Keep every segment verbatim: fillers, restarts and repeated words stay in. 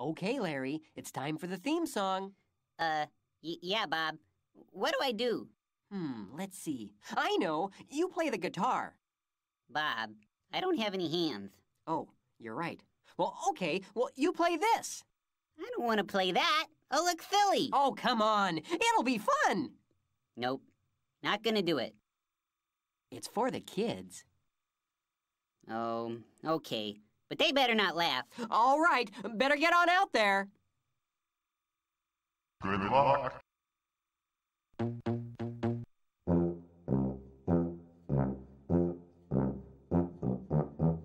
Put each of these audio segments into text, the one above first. Okay, Larry, it's time for the theme song. Uh, y yeah, Bob. What do I do? Hmm, let's see. I know, you play the guitar. Bob, I don't have any hands. Oh, you're right. Well, okay, well, you play this. I don't want to play that. I'll look silly. Oh, come on. It'll be fun. Nope, not gonna do it. It's for the kids. Oh, okay. But they better not laugh. All right, better get on out there. Good luck.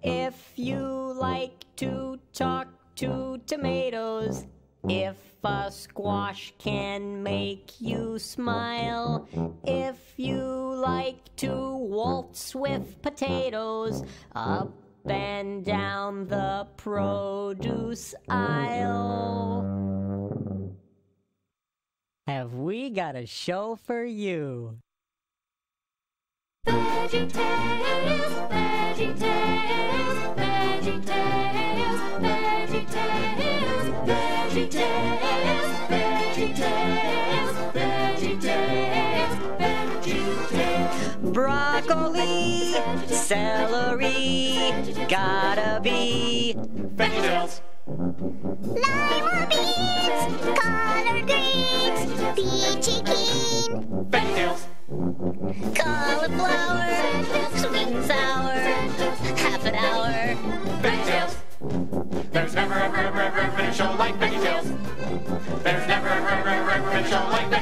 If you like to talk to tomatoes, if a squash can make you smile, if you like to waltz with potatoes, up and down the produce aisle. Have we got a show for you? VeggieTales, VeggieTales, VeggieTales, VeggieTales, VeggieTales, VeggieTales, VeggieTales, VeggieTales. Broccoli, celery, gotta be VeggieTales. Lime or beans, collard greens, peachy keen, VeggieTales. Cauliflower, sweet and sour, half an hour, VeggieTales. There's never ever ever ever been a show like VeggieTales. There's never ever ever ever been a show like VeggieTales.